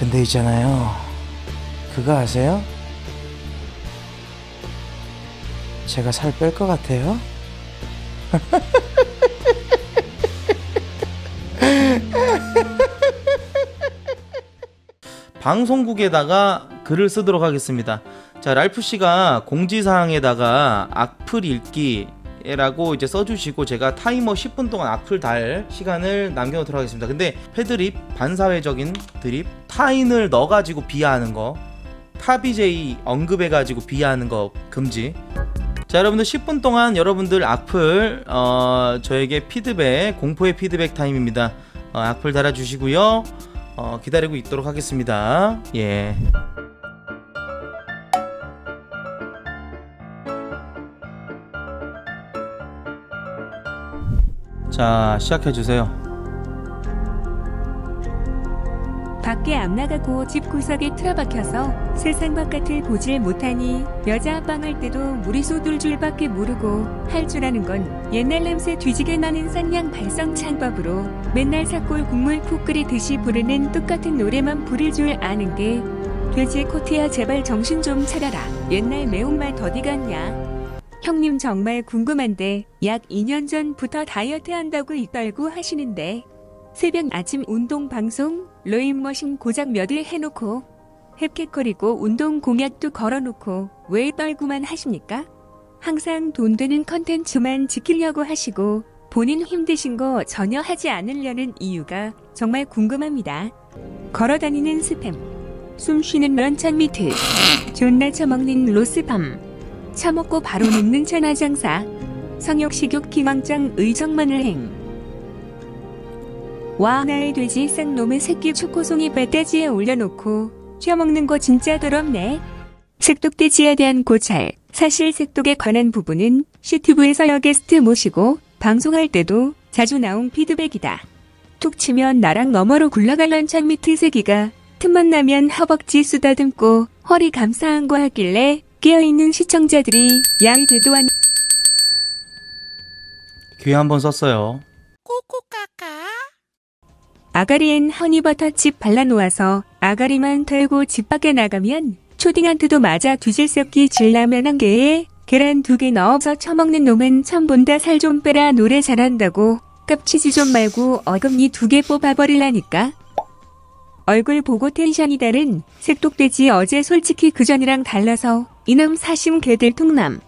근데 있잖아요, 그거 아세요? 제가 살 뺄 것 같아요? 방송국에다가 글을 쓰도록 하겠습니다. 자, 랄프씨가 공지사항에다가 악플 읽기라고 이제 써주시고, 제가 타이머 10분 동안 악플 달 시간을 남겨놓도록 하겠습니다. 근데 패드립, 반사회적인 드립, 타인을 넣어가지고 비하하는 거, 타비제이 언급해가지고 비하하는 거 금지. 자, 여러분들 10분 동안 여러분들 악플 저에게 피드백, 공포의 피드백 타임입니다. 악플 달아주시고요. 기다리고 있도록 하겠습니다. 예. 자, 시작해주세요. 밖에 안 나가고 집 구석에 틀어박혀서 세상 바깥을 보질 못하니 여자 합방할 때도 물이 쏟을 줄밖에 모르고 할 줄 아는 건 옛날 냄새 뒤지게 나는 쌍양 발성 창법으로 맨날 사골 국물 푹 끓이듯이 부르는 똑같은 노래만 부를 줄 아는 게 돼지의 코트야, 제발 정신 좀 차려라. 옛날 매운맛 어디 갔냐? 형님 정말 궁금한데 약 2년 전부터 다이어트 한다고 이떨고 하시는데 새벽 아침 운동 방송 러닝머신 고작 몇 일 해놓고 헵캣거리고 운동 공약도 걸어놓고 왜 떨구만 하십니까? 항상 돈 되는 컨텐츠만 지키려고 하시고 본인 힘드신 거 전혀 하지 않으려는 이유가 정말 궁금합니다. 걸어다니는 스팸, 숨쉬는 런천미트, 존나 처먹는 로스밤, 처먹고 바로 눕는 천하장사, 성욕식욕 기왕장 의정만을 행, 와 나의 돼지 쌍놈의 새끼 초코송이 발대지에 올려놓고 튀어먹는 거 진짜 더럽네. 색독돼지에 대한 고찰, 사실 색독에 관한 부분은 CTV에서 여게스트 모시고 방송할 때도 자주 나온 피드백이다. 툭 치면 나랑 너머로 굴러갈 런찬미트 새끼가 틈만 나면 허벅지 쓰다듬고 허리 감싸한 거 하길래 깨어있는 시청자들이 야이 돼도 안... 귀에 한번 썼어요. 아가리엔 허니버터칩 발라놓아서 아가리만 털고 집 밖에 나가면 초딩한테도 맞아 뒤질 새끼 질라면 한 개에 계란 2개 넣어서 처먹는 놈은 참 본다. 살 좀 빼라. 노래 잘한다고 깝치지 좀 말고 어금니 2개 뽑아버리라니까. 얼굴 보고 텐션이 다른 색독돼지 어제 솔직히 그전이랑 달라서 이놈 사심 개들 통남.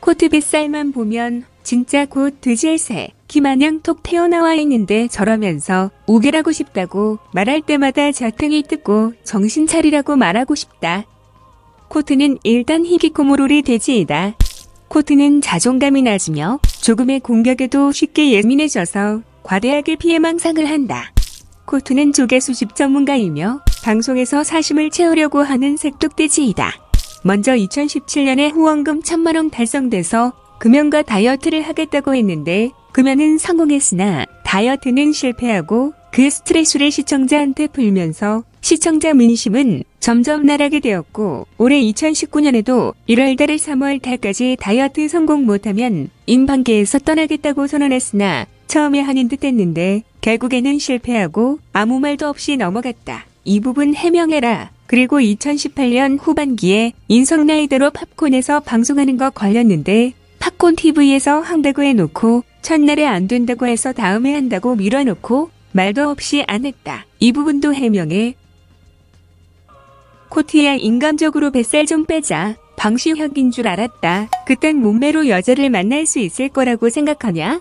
코트 뱃살만 보면 진짜 곧 돼지일세 기마냥 톡 튀어나와 있는데 저러면서 우결하고 싶다고 말할 때마다 자탱이 뜯고 정신 차리라고 말하고 싶다. 코트는 일단 히기코모로리 돼지이다. 코트는 자존감이 낮으며 조금의 공격에도 쉽게 예민해져서 과대하게 피해 망상을 한다. 코트는 조개수집 전문가이며 방송에서 사심을 채우려고 하는 색독돼지이다. 먼저 2017년에 후원금 1000만원 달성돼서 금연과 다이어트를 하겠다고 했는데 금연은 성공했으나 다이어트는 실패하고 그 스트레스를 시청자한테 풀면서 시청자 민심은 점점 나락이 되었고 올해 2019년에도 1월달에 3월달까지 다이어트 성공 못하면 인방계에서 떠나겠다고 선언했으나 처음에 하는 듯 했는데 결국에는 실패하고 아무 말도 없이 넘어갔다. 이 부분 해명해라. 그리고 2018년 후반기에 인성라이더로 팝콘에서 방송하는 거 걸렸는데 팝콘TV에서 한다고 해놓고 첫날에 안 된다고 해서 다음에 한다고 밀어놓고 말도 없이 안 했다. 이 부분도 해명해. 코트야, 인간적으로 뱃살 좀 빼자. 방시혁인 줄 알았다. 그땐 몸매로 여자를 만날 수 있을 거라고 생각하냐?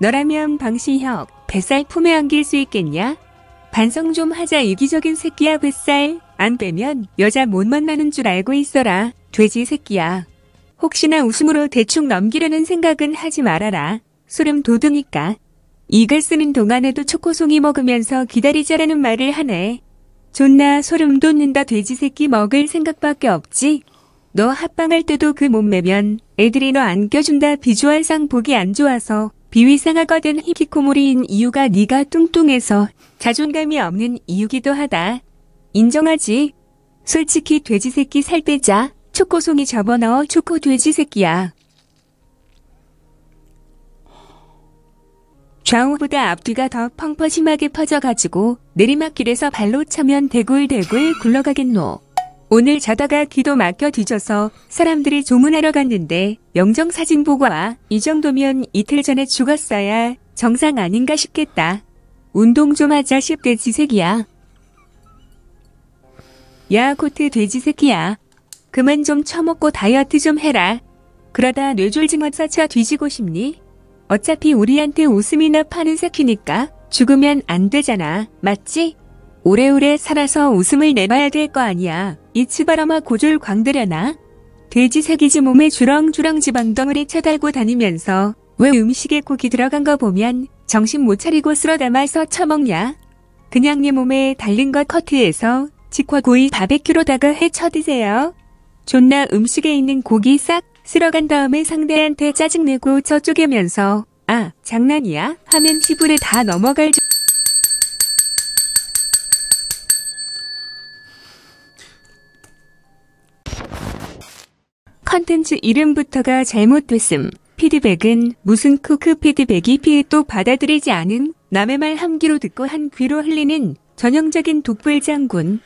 너라면 방시혁 뱃살 품에 안길 수 있겠냐? 반성 좀 하자. 이기적인 새끼야. 뱃살 안 빼면 여자 못 만나는 줄 알고 있어라. 돼지 새끼야. 혹시나 웃음으로 대충 넘기려는 생각은 하지 말아라. 소름 돋으니까. 이 글 쓰는 동안에도 초코송이 먹으면서 기다리자라는 말을 하네. 존나 소름 돋는다. 돼지 새끼 먹을 생각밖에 없지. 너 합방할 때도 그 몸매면 애들이 너 안 껴준다. 비주얼상 보기 안 좋아서 비위상하거든. 히키코모리인 이유가 네가 뚱뚱해서 자존감이 없는 이유기도 하다. 인정하지? 솔직히 돼지 새끼 살 빼자. 초코송이 접어넣어 초코 돼지 새끼야. 좌우보다 앞뒤가 더 펑퍼짐하게 퍼져가지고 내리막길에서 발로 차면 대굴대굴 굴러가겠노. 오늘 자다가 귀도 막혀 뒤져서 사람들이 조문하러 갔는데 영정사진 보고 와. 이 정도면 이틀 전에 죽었어야 정상 아닌가 싶겠다. 운동 좀 하자 씹 돼지새끼야. 야 코트 돼지새끼야. 그만 좀 처먹고 다이어트 좀 해라. 그러다 뇌졸중어 차 뒤지고 싶니? 어차피 우리한테 웃음이나 파는 새끼니까 죽으면 안 되잖아. 맞지? 오래오래 살아서 웃음을 내봐야 될 거 아니야. 이 치바람아 고졸 광들여나? 돼지 새끼지 몸에 주렁주렁 지방덩어리 쳐달고 다니면서 왜 음식에 고기 들어간 거 보면 정신 못 차리고 쓸어 담아서 처먹냐? 그냥 네 몸에 달린 것 커트해서 직화구이 바베큐로다가 해쳐 드세요. 존나 음식에 있는 고기 싹 쓸어간 다음에 상대한테 짜증내고 저쪽이면서 아 장난이야? 하면 시불에 다 넘어갈 줄. 컨텐츠 이름부터가 잘못됐음. 피드백은 무슨 코크 피드백이 피해 또 받아들이지 않은 남의 말 함기로 듣고 한 귀로 흘리는 전형적인 독불장군.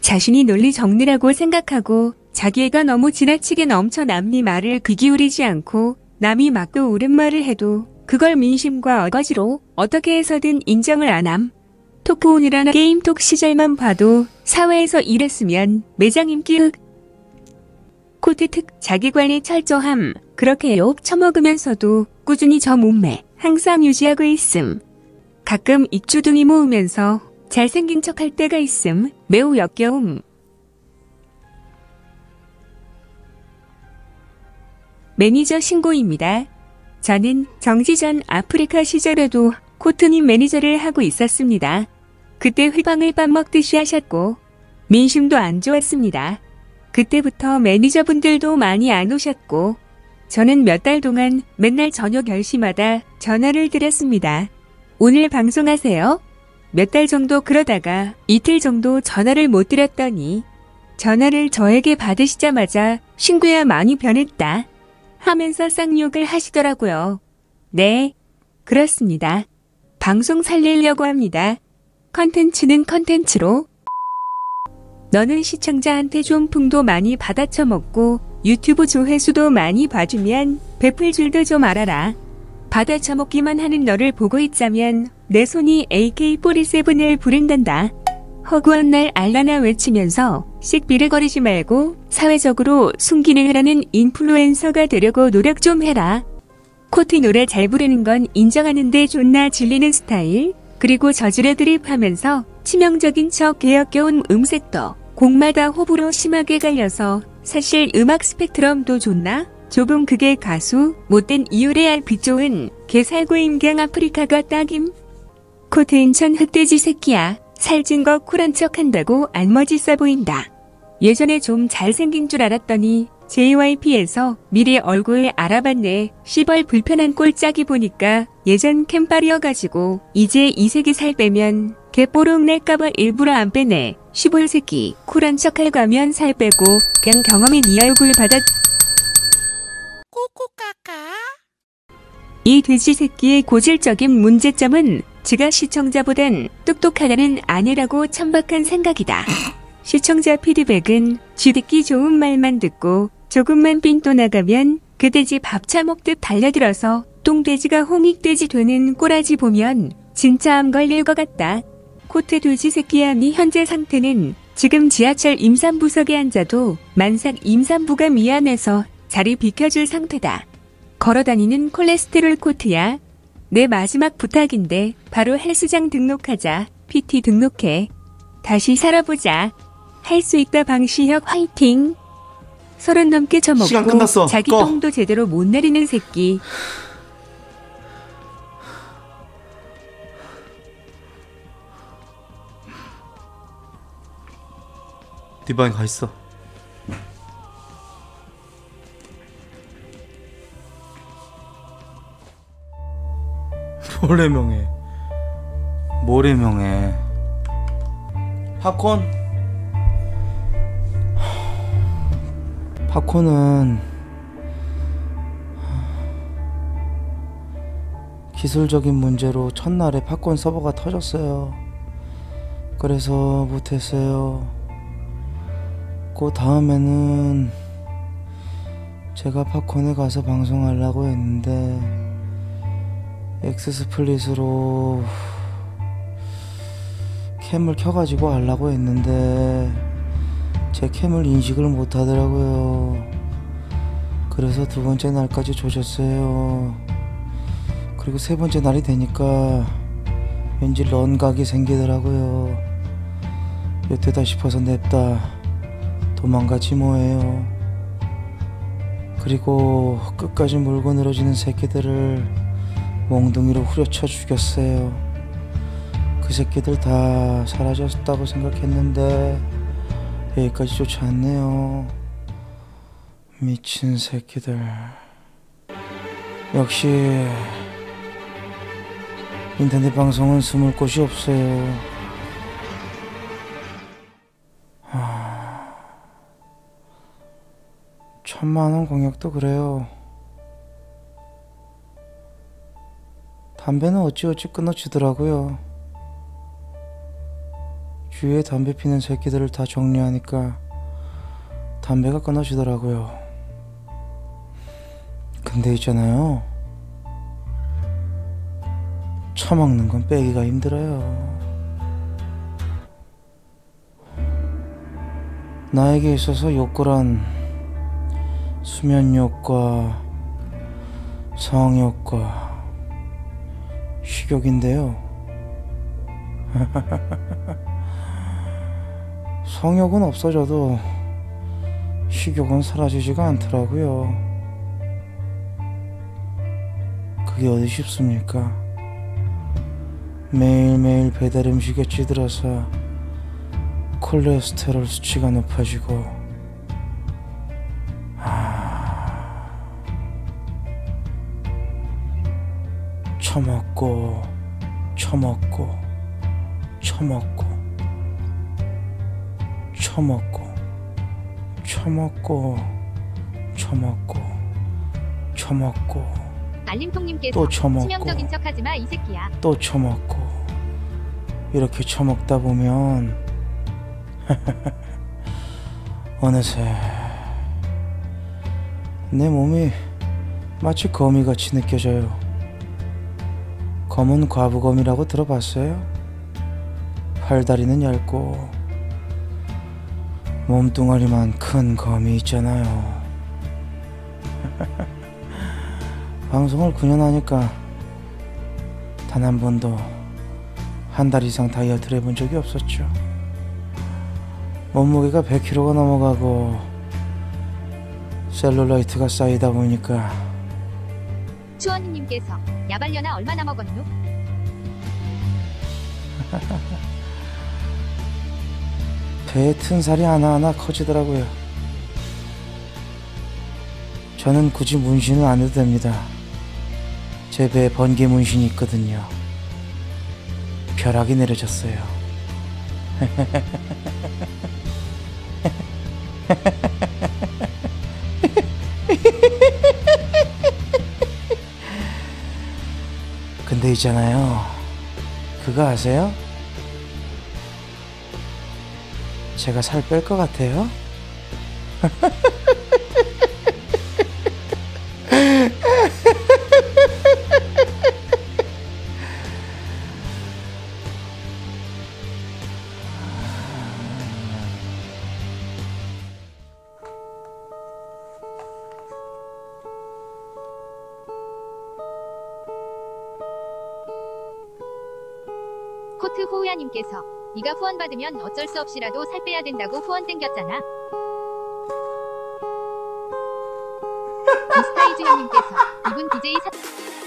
자신이 논리 정리라고 생각하고 자기애가 너무 지나치게 넘쳐 남이 말을 귀 기울이지 않고 남이 막도 옳은 말을 해도 그걸 민심과 어거지로 어떻게 해서든 인정을 안함. 토크온이라는 게임톡 시절만 봐도 사회에서 이랬으면 매장 인기 흑. 코트 특 자기관리 철저함. 그렇게 욕 처먹으면서도 꾸준히 저 몸매 항상 유지하고 있음. 가끔 입주둥이 모으면서 잘생긴 척할 때가 있음. 매우 역겨움. 매니저 신고입니다. 저는 정지전 아프리카 시절에도 코트님 매니저를 하고 있었습니다. 그때 회방을 밥 먹듯이 하셨고 민심도 안 좋았습니다. 그때부터 매니저분들도 많이 안 오셨고 저는 몇 달 동안 맨날 저녁 10시마다 전화를 드렸습니다. 오늘 방송하세요? 몇 달 정도 그러다가 이틀 정도 전화를 못 드렸더니 전화를 저에게 받으시자마자 친구야 많이 변했다 하면서 쌍욕을 하시더라고요. 네, 그렇습니다. 방송 살리려고 합니다. 컨텐츠는 컨텐츠로 너는 시청자한테 좀 풍도 많이 받아쳐먹고 유튜브 조회수도 많이 봐주면 베풀 줄도 좀 알아라. 받아쳐먹기만 하는 너를 보고 있자면 내 손이 AK47을 부른단다. 허구한 날 알라나 외치면서 씩비르거리지 말고 사회적으로 순기능을 하는 인플루엔서가 되려고 노력 좀 해라. 코트 노래 잘 부르는 건 인정하는데 존나 질리는 스타일. 그리고 저질에 드립하면서 치명적인 척 개역겨운 음색도 곡마다 호불호 심하게 갈려서 사실 음악 스펙트럼도 존나 좁음. 그게 가수 못된 이유래야 빛좋은 개살구 임경 아프리카가 딱임. 코트 인천 흑돼지 새끼야. 살찐 거 쿨한 척 한다고 안머지 싸 보인다. 예전에 좀 잘생긴 줄 알았더니 JYP에서 미래 얼굴 알아봤네. 시벌 불편한 꼴짝이 보니까 예전 캠빨이어가지고 이제 이 새끼 살 빼면 개뽀록 날까봐 일부러 안 빼네. 시벌 새끼 쿨한 척 할가면 살 빼고 그냥 경험인 이 얼굴 받아 꼬꼬까까. 이 돼지 새끼의 고질적인 문제점은 지가 시청자보단 똑똑하다는 아내라고 천박한 생각이다. 시청자 피드백은 쥐듣기 좋은 말만 듣고 조금만 삔또 나가면 그 돼지 밥 차먹듯 달려들어서 똥돼지가 홍익돼지 되는 꼬라지 보면 진짜 암 걸릴 것 같다. 코트 돼지 새끼야 니 현재 상태는 지금 지하철 임산부석에 앉아도 만삭 임산부가 미안해서 자리 비켜줄 상태다. 걸어다니는 콜레스테롤 코트야. 내 마지막 부탁인데 바로 헬스장 등록하자. PT 등록해. 다시 살아보자. 할 수 있다 방시혁 화이팅. 30 넘게 처먹고 자기 꺼. 똥도 제대로 못 내리는 새끼. 네 방에 가있어. 뭐래 명해 팝콘은 기술적인 문제로 첫날에 팝콘 서버가 터졌어요. 그래서 못했어요. 그 다음에는 제가 팝콘에 가서 방송하려고 했는데 엑스스플릿으로 캠을 켜가지고 하려고 했는데 제 캠을 인식을 못하더라고요. 그래서 두 번째 날까지 조졌어요. 그리고 세 번째 날이 되니까 왠지 런각이 생기더라고요. 여태다 싶어서 냅다 도망가지 뭐예요. 그리고 끝까지 물고 늘어지는 새끼들을 몽둥이로 후려쳐 죽였어요. 그 새끼들 다 사라졌다고 생각했는데 여기까지 쫓아왔네요. 미친 새끼들. 역시 인터넷 방송은 숨을 곳이 없어요. 천만원 공약도 그래요. 담배는 어찌어찌 끊어지더라고요. 주위에 담배 피는 새끼들을 다 정리하니까 담배가 끊어지더라고요. 근데 있잖아요, 처먹는 건 빼기가 힘들어요. 나에게 있어서 욕구란 수면욕과 성욕과 식욕인데요. 성욕은 없어져도 식욕은 사라지지가 않더라고요. 그게 어디 쉽습니까? 매일매일 배달음식에 찌들어서 콜레스테롤 수치가 높아지고 처먹고 처먹고 처먹고 처먹고 처먹고 처먹고 처먹고 알림통님께서 치명적인 척하지마 이 새끼야 또 처먹고. 이렇게 처먹다 보면 어느새 내 몸이 마치 거미같이 느껴져요. 검은 과부검이라고 들어봤어요? 팔다리는 얇고 몸뚱아리만 큰 검이 있잖아요. 방송을 9년 하니까 단 한 번도 한 달 이상 다이어트를 해본 적이 없었죠. 몸무게가 100kg가 넘어가고 셀룰라이트가 쌓이다 보니까. 추원님께서 야발려나 얼마나 먹었노? 배에 튼 살이 하나하나 커지더라고요. 저는 굳이 문신은 안 해도 됩니다. 제 배에 번개 문신이 있거든요. 벼락이 내려졌어요. 근데 있잖아요, 그거 아세요? 제가 살 뺄 것 같아요? 코트 호우야님께서 네가 후원받으면 어쩔 수 없이라도 살 빼야 된다고 후원 땡겼잖아. 미스타이즈형님께서 이분 DJ